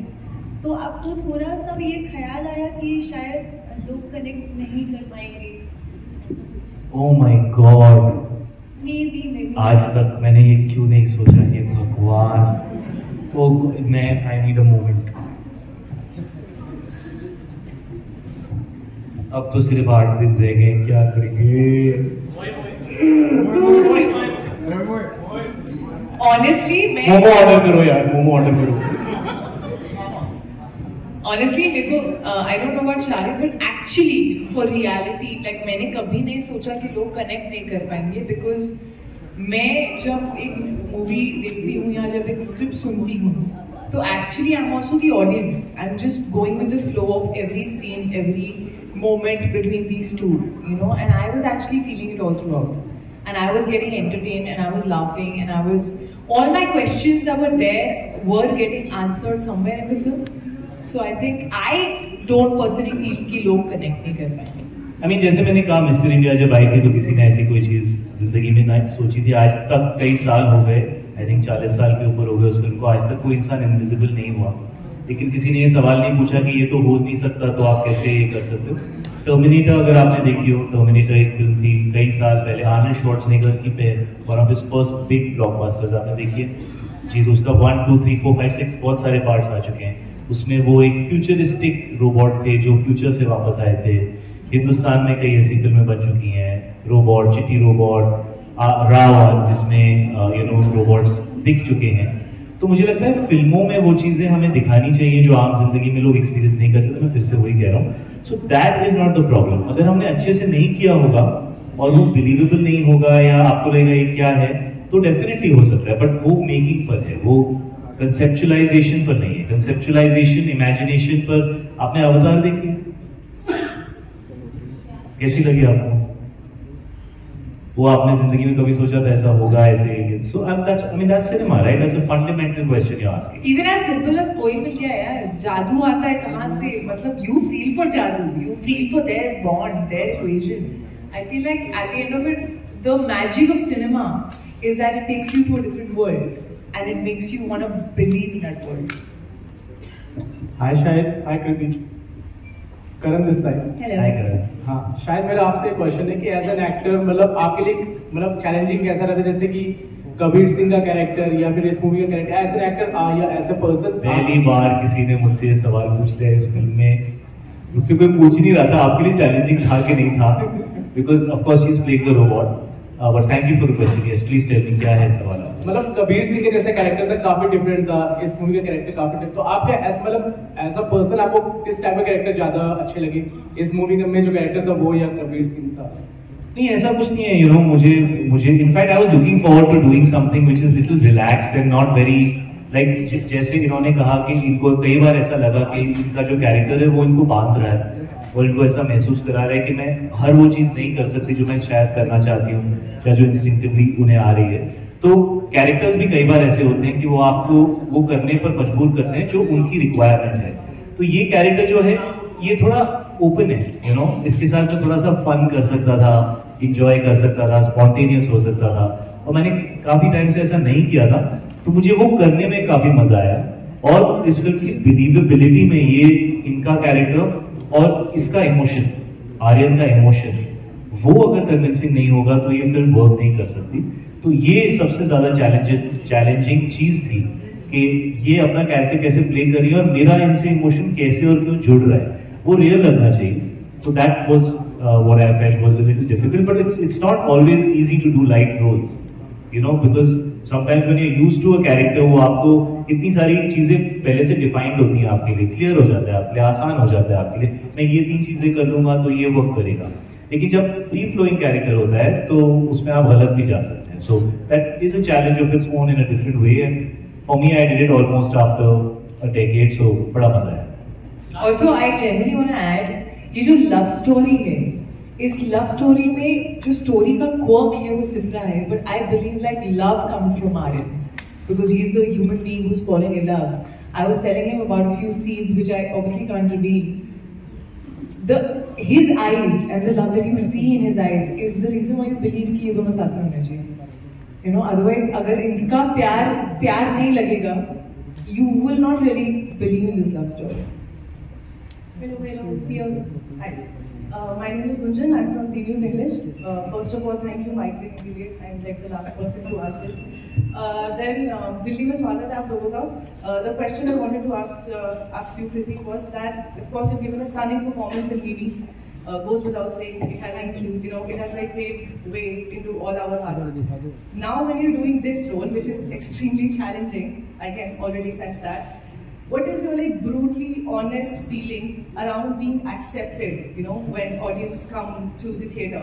तो आपको थोड़ा सा ये ख्याल आया कि शायद लोग कनेक्ट नहीं कर पाएंगे? Oh my God, maybe maybe आज तक मैंने ये क्यों नहीं सोचा कि भगवान, ओ मैं आई नीड अ मोमेंट। अब तो सिर्फ आठ दिन रह गए, क्या करेंगे? Honestly, मैं मोमो ऑर्डर करो यार, मोमो ऑर्डर करो। Honestly, देखो, I don't know about Shahid, but actually for reality, like मैंने कभी नहीं सोचा कि लोग कनेक्ट नहीं कर पाएंगे, because मैं जब एक मूवी देखती हूँ या जब एक स्क्रिप्ट सुनती हूँ, तो actually I'm also the audience. I'm just going with the flow of every scene, every moment between these two, you know. And I was actually feeling it all throughout. And I was getting entertained, and I was laughing, and I was all my questions that were there were getting answered somewhere in the film. So I think I don't personally feel कि लोग connect नहीं कर पाएंगे। I mean जैसे मैंने कहा mister India जब आई थी तो किसी ने ऐसी कोई चीज़ जिंदगी में ना सोची थी। आज तक कई साल हो गए, I think चालीस साल के ऊपर हो गए उस फिल्म को, आज तक कोई इंसान invisible नहीं हुआ, लेकिन किसी ने ये सवाल नहीं पूछा कि ये तो हो नहीं सकता तो आप कैसे ये कर सकते हो। टर्मिनेटर अगर आपने देखी हो, टर्मिनेटर एक फिल्म थी कई साल पहले आर्नल्ड शॉर्ट्जनेगर की, पे one of his first big blockbusters आपने देखी है जी। तो उसका one two three four five six बहुत सारे पार्ट्स आ चुके हैं। उसमें वो एक फ्यूचरिस्टिक रोबोट थे जो फ्यूचर से वापस आए थे। हिंदुस्तान में कई ऐसी फिल्में बन चुकी हैं, रोबोट, चिटी रोबोट, रावण, जिसमें यू नो रोबोट्स दिख चुके हैं। तो मुझे लगता है फिल्मों में वो चीज़ें हमें दिखानी चाहिए जो आम जिंदगी में लोग एक्सपीरियंस नहीं कर सकते। मैं फिर से वही कह रहा हूँ, so that is not the problem. अगर हमने अच्छे से नहीं किया होगा और वो बिलीवेबल नहीं होगा या आपको लगेगा ये क्या है, तो डेफिनेटली हो सकता है, बट वो मेकिंग पर है, वो कंसेप्चुलाइजेशन पर नहीं है। कंसेप्चुलाइजेशन, इमेजिनेशन पर। आपने अवतार देखी, कैसी लगी आपको वो? आपने जिंदगी में कभी सोचा था ऐसा होगा, ऐसे? So I mean that's cinema, right? That's a fundamental question you asking. Even as simple as Koi Mil गया यार, जादू आता है कहां से? मतलब you feel for Jadoo, you feel for their bond, their equation. I feel like at the end of it the magic of cinema is that it takes you to a different world and it makes you want to believe in that world. Hi Shahid, hi Kriti, Karan this side. Hi Karan. हाँ शायद मेरा आपसे एक question है कि as an actor मतलब आपके लिए मतलब चैलेंजिंग कैसा रहता है, जैसे कि कबीर सिंह का कैरेक्टर या फिर इस मूवी का कैरेक्टर एज एन एक्टर या एज अ पर्सन? पहली बार किसी ने मुझसे ये सवाल पूछ लिया इस फिल्म में, मुझसे कोई पूछ नहीं रहा था आपके लिए चैलेंजिंग था कि नहीं था, because of course she is playing the robot. But thank you for question. Yes please tell me, क्या है सवाल? मतलब कबीर सिंह के जैसे कैरेक्टर था काफी डिफरेंट था, इस मूवी का कैरेक्टर काफी डिफरेंट, तो आप क्या मतलब एज अ पर्सन आपको किस टाइप का कैरेक्टर ज्यादा अच्छे लगे, इस मूवी में जो कैरेक्टर था वो या कबीर सिंह का? नहीं ऐसा कुछ नहीं है, यू नो मुझे मुझे in fact I was looking forward to doing something which is little relaxed and not very like, जैसे इन्होंने कहा कि इनको कई बार ऐसा लगा कि इनका जो कैरेक्टर है वो इनको बांध रहा है और इनको ऐसा महसूस करा रहा है कि मैं हर वो चीज़ नहीं कर सकती जो मैं शायद करना चाहती हूँ या जो इंस्टिंक्टिवली उन्हें आ रही है। तो कैरेक्टर्स भी कई बार ऐसे होते हैं कि वो आपको वो करने पर मजबूर करते हैं जो उनकी रिक्वायरमेंट है। तो ये कैरेक्टर जो है ये थोड़ा ओपन है, यू नो, इसके साथ मैं थोड़ा सा फन कर सकता था, इंजॉय कर सकता था, स्पॉन्टेनियस हो सकता था, और मैंने काफ़ी टाइम से ऐसा नहीं किया था, तो मुझे वो करने में काफ़ी मजा आया। और इस फिल्म की बिलीवेबिलिटी में ये इनका कैरेक्टर और इसका इमोशन, आर्यन का इमोशन, वो अगर कन्विंसिंग नहीं होगा तो ये फिल्म वर्क नहीं कर सकती। तो ये सबसे ज्यादा चैलेंजेस चैलेंजिंग चीज थी कि ये अपना कैरेक्टर कैसे प्ले करिए और मेरा इनसे इमोशन कैसे और क्यों जुड़ रहा है, वो रियल लगना चाहिए। So that was uh, what I felt was a little difficult, but it's it's not always easy to do light roles, you know, because sometimes when you're used to a character, वो आपको इतनी सारी चीजें पहले से defined होती हैं आपके लिए, clear हो जाता है आपके लिए, आसान हो जाता है आपके लिए, मैं ये तीन चीजें कर लूँगा तो ये work करेगा। लेकिन जब free flowing character होता है तो उसमें आप हलक भी जा सकते हैं। So that is a challenge of its own in a different way, and for me I did it almost after a decade, so बड़ा मजा आया। Also I generally want to add, ये जो लव स्टोरी है, इस love story में जो story का क्वर्क है वो सिफ्रा है, but I believe like love comes from Aryan, because he is the human being who is following in love. I was telling him about a few scenes which I obviously can't reveal, the his eyes and the love that you see in his eyes is the reason why you believe कि ये दोनों साथ में होना चाहिए, you know, otherwise अगर इनका प्यार प्यार नहीं लगेगा you will not really believe in this love story. Hello, hello, Sophia. Hi. Uh, my name is Gunjan. I'm from Seniors English. Uh, first of all, thank you, Mike, for doing it. I'm like the last person to ask this. Uh, then, Delhi में स्वागत है आप लोगों का। The question I wanted to ask uh, ask you, Kriti, was that of course you've given a stunning performance in T V. Uh, goes without saying, it has like you know, it has like paved way into all our hearts. Now, when you're doing this role, which is extremely challenging, I can already sense that. What is your like brutally honest feeling around being accepted, you know, when audience come to the theater?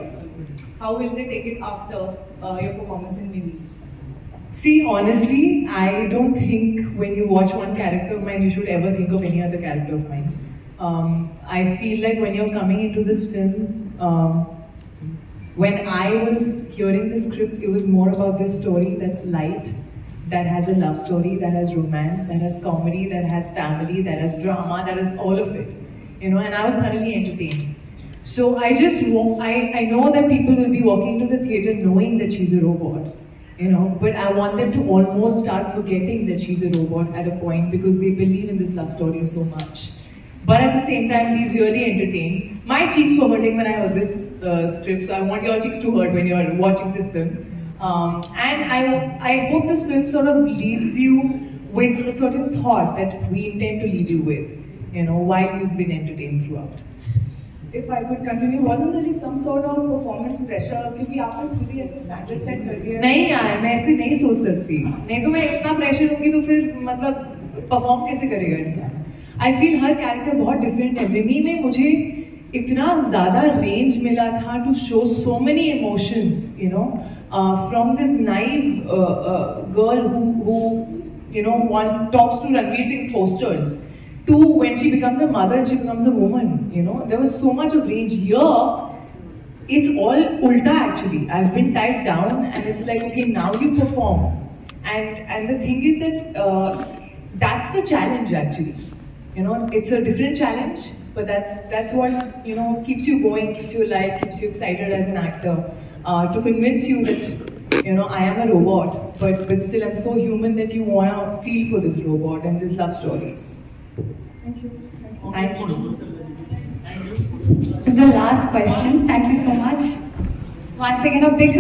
How will they take it after uh, your performance in Rumi? See, honestly, I don't think when you watch one character of mine, you should ever think of any other character of mine. Um, I feel like when you're coming into this film, um, when I was hearing the script, it was more about this story that's light, that has a love story, that has romance, that has comedy, that has family, that has drama, that has all of it, you know, and I was thoroughly entertained. So I just, I, I know that people will be walking to the theatre knowing that she's a robot, you know, but I want them to almost start forgetting that she's a robot at a point because they believe in this love story so much. But at the same time, she's really entertained. My cheeks were hurting when I heard this uh, script, so I want your cheeks to hurt when you're watching this film. Um, and I, I hope this film sort of leaves you with a certain thought that we intend to leave you with, you know, while you've been entertained throughout. If I could continue, wasn't there like some sort of performance pressure? क्योंकि आपने खुद ही ऐसे standard set कर दिया। नहीं यार, मैं ऐसे नहीं सोच सकती। नहीं तो मैं इतना pressure होगी तो फिर मतलब perform कैसे करेगा इंसान? I feel हर character बहुत different है। Rumi में मुझे इतना ज़्यादा range मिला था to show so many emotions, you know. Uh, from this naive uh, uh, girl who, who, you know, one talks to Ranveer Singh's posters, to when she becomes a mother, she becomes a woman. You know, there was so much of range here. It's all ulta actually. I've been tied down, and it's like, okay, now you perform. And and the thing is that uh, that's the challenge actually. You know, it's a different challenge, but that's that's what you know keeps you going, keeps you alive, keeps you excited as an actor. Uh, to convince you that you know I am a robot, but but still I'm so human that you wanna feel for this robot and this love story. Thank you. Thank you. This is the last question. Thank you so much. Once again, a big.